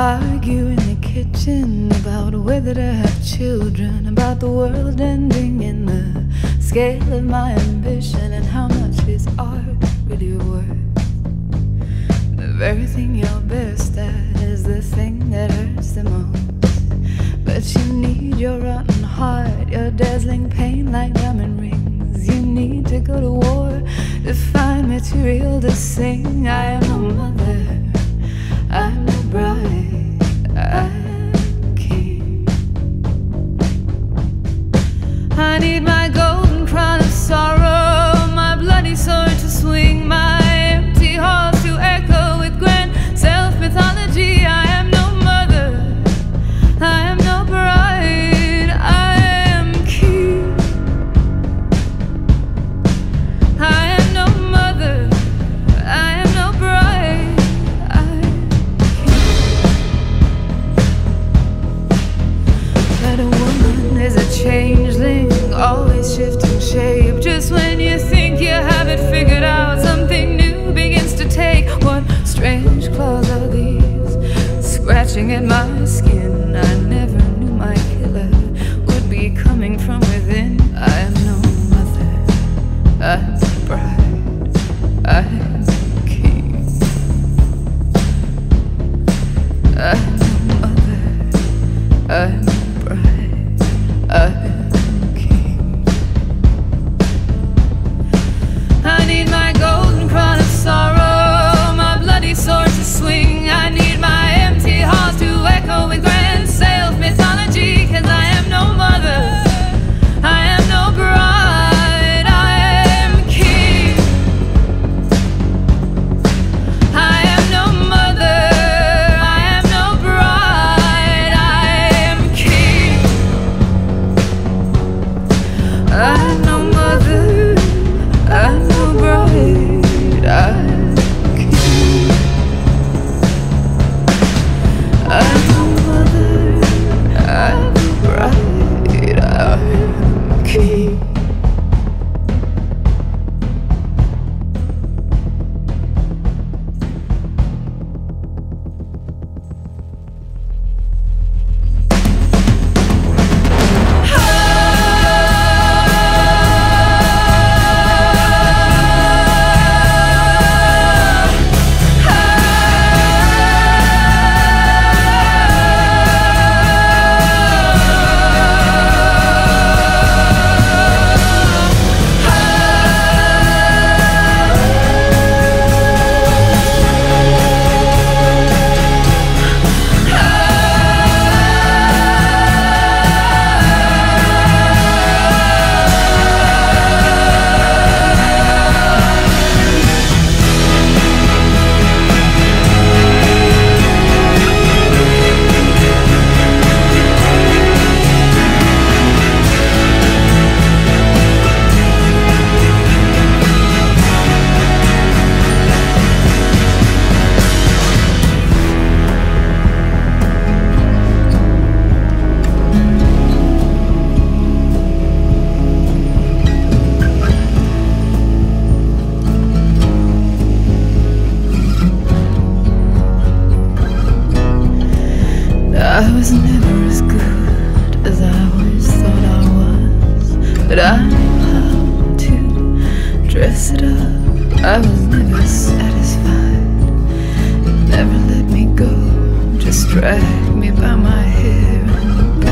argue in the kitchen about whether to have children, about the world ending and the scale of my ambition, and how much is art really worth. The very thing you're best at is the thing that hurts the most. But you need your rotten heart, your dazzling pain like diamond rings. You need to go to war to find material to sing. I am a mother, I'm the bride, I'm king. I need my golden crown of sorrow, my bloody sword to swing, my empty halls to echo with grand self-mythology. I am no mother, I am no bride, I am king. I am no mother, I am no bride. A woman is a changeling, always shifting shape. Just when you think you have it figured out, something new begins to take. What strange claws are these, scratching at my skin? I never knew my killer would be coming from within. I am no mother, I am a bride, I am a king. I am no mother, I am a bride, I am king. I need my golden crown of sorrow, my bloody sword to swing. I need my empty halls to echo with grand self-mythology. 'Cause I am no mother, I am no bride, I am king. I am no mother, I am no bride, I am king. I'm no mother, I'm no bride, I'm king. I'm no mother, I'm no bride, I'm king. I was never as good as I always thought I was, but I knew how to dress it up. I was never satisfied, it never let me go, just dragged me by my hair and